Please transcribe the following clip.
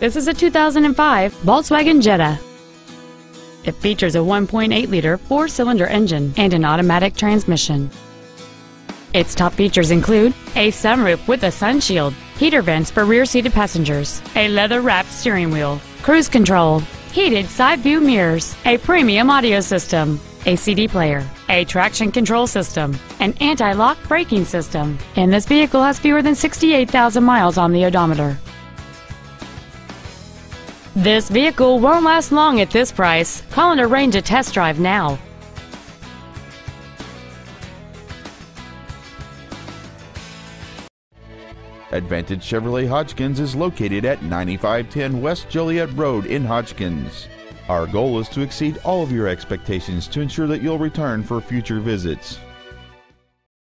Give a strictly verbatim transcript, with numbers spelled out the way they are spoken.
This is a two thousand five Volkswagen Jetta. It features a one point eight liter four-cylinder engine and an automatic transmission. Its top features include a sunroof with a sunshield, heater vents for rear-seated passengers, a leather-wrapped steering wheel, cruise control, heated side-view mirrors, a premium audio system, a C D player, a traction control system, an anti-lock braking system, and this vehicle has fewer than sixty-eight thousand miles on the odometer. This vehicle won't last long at this price. Call and arrange a test drive now. Advantage Chevrolet Hodgkins is located at ninety-five ten West Joliet Road in Hodgkins. Our goal is to exceed all of your expectations to ensure that you'll return for future visits.